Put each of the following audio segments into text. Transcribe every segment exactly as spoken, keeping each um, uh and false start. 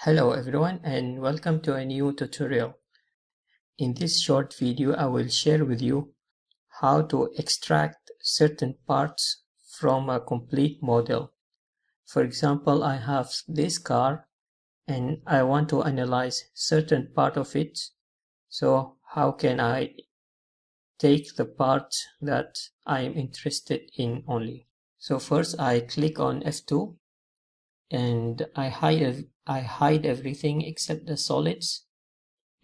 Hello everyone, and welcome to a new tutorial. In this short video I will share with you how to extract certain parts from a complete model. For example, I have this car and I want to analyze certain part of it. So how can I take the part that I am interested in only? So first I click on F two and I hide I hide everything except the solids,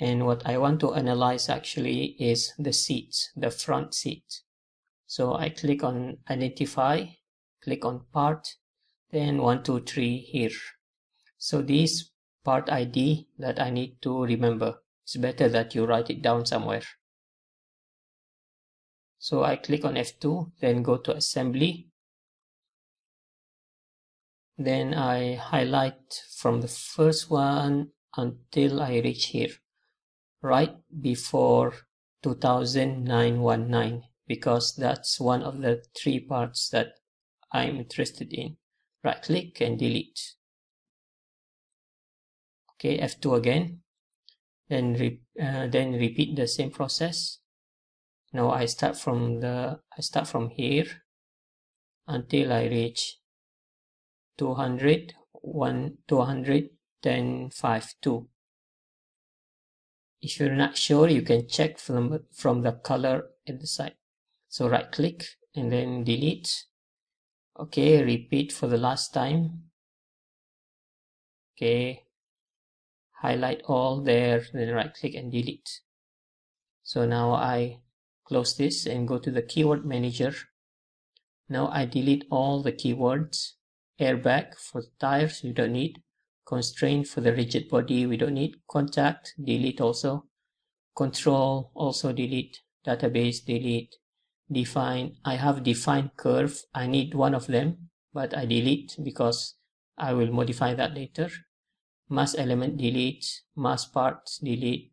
and what I want to analyze actually is the seats, the front seat. So I click on identify, click on part, then one two three here. So this part I D that I need to remember. It's better that you write it down somewhere. So I click on F two, then go to assembly. Then I highlight from the first one until I reach here, right before two thousand nine nineteen, because that's one of the three parts that I'm interested in. Right click and delete. Okay, F two again. Then, re uh, then repeat the same process. Now I start from the I start from here until I reach two hundred, one, two hundred, ten, five, two. If you're not sure, you can check from, from the color at the side. So right click and then delete. Okay, repeat for the last time. Okay, highlight all there, then right click and delete. So now I close this and go to the keyword manager. Now I delete all the keywords. Airbag for tires, you don't need. Constraint for the rigid body, we don't need. Contact, delete also. Control, also delete. Database, delete. Define, I have defined curve. I need one of them, but I delete because I will modify that later. Mass element, delete. Mass parts, delete.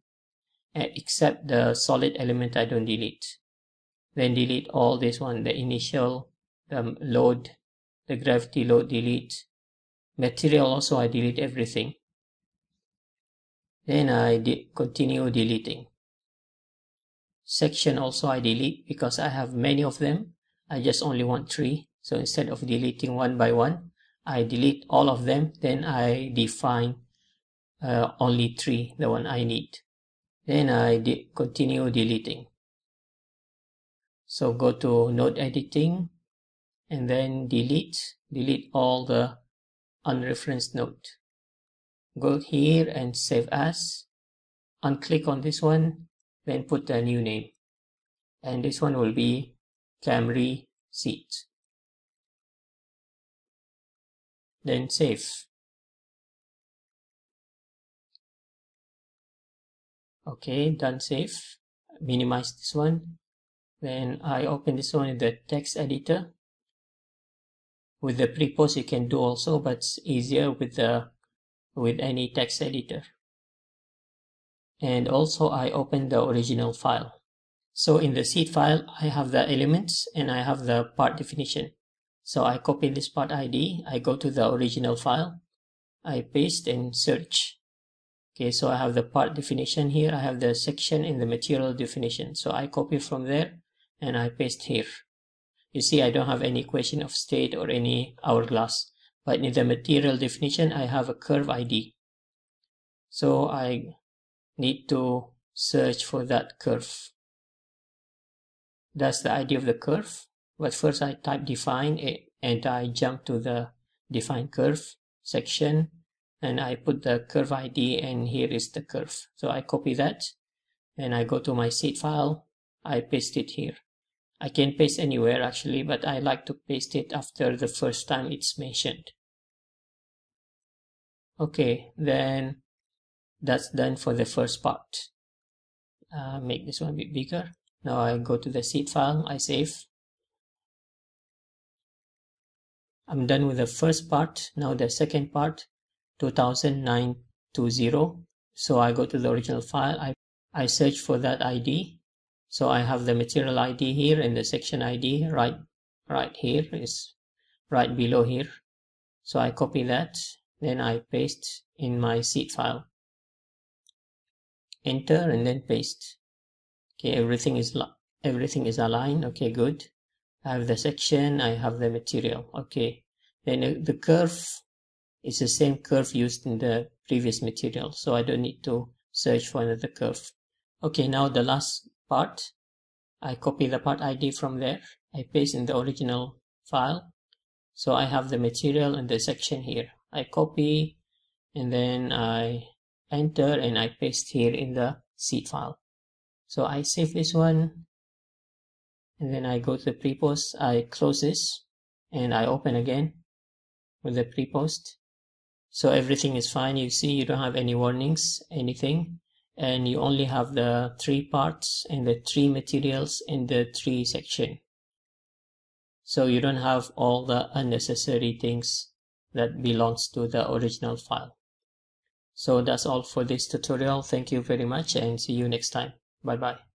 Except the solid element, I don't delete. Then delete all this one, the initial, the load, the gravity load, delete. Material also, I delete everything. Then I de continue deleting. Section also I delete because I have many of them. I just only want three. So instead of deleting one by one, I delete all of them. Then I define uh, only three, the one I need. Then I de continue deleting. So go to node editing. And then delete, delete all the unreferenced node. Go here and save as. Unclick on this one, then put a new name. And this one will be Camry Seat. Then save. Okay, done save. Minimize this one. Then I open this one in the text editor. With the pre-post you can do also, but it's easier with the with any text editor. And also I open the original file. So in the seat file I have the elements and I have the part definition. So I copy this part I D, I go to the original file, I paste and search. Okay, so I have the part definition here, I have the section in the material definition. So I copy from there and I paste here. You see, I don't have any equation of state or any hourglass, but in the material definition I have a curve I D. So I need to search for that curve. That's the I D of the curve, but first I type define and I jump to the define curve section and I put the curve I D, and here is the curve. So I copy that and I go to my seat file, I paste it here. I can paste anywhere actually, but I like to paste it after the first time it's mentioned. Okay, then that's done for the first part. Uh, make this one a bit bigger. Now I go to the seat file, I save. I'm done with the first part. Now the second part, two thousand nine twenty. So I go to the original file, I, I search for that I D. So I have the material I D here and the section I D right right here, is right below here. So I copy that then I paste in my seat file, enter and then paste. Okay, everything is everything is aligned. Okay, good. I have the section, I have the material. Okay, then the curve is the same curve used in the previous material, so I don't need to search for another curve. Okay, now the last part, I copy the part I D from there, I paste in the original file. So I have the material and the section here. I copy and then I enter and I paste here in the seat file. So I save this one and then I go to the pre-post. I close this and I open again with the pre-post. So everything is fine. You see, you don't have any warnings, anything, and you only have the three parts and the three materials in the three section. So you don't have all the unnecessary things that belongs to the original file. So that's all for this tutorial. Thank you very much and see you next time. Bye bye.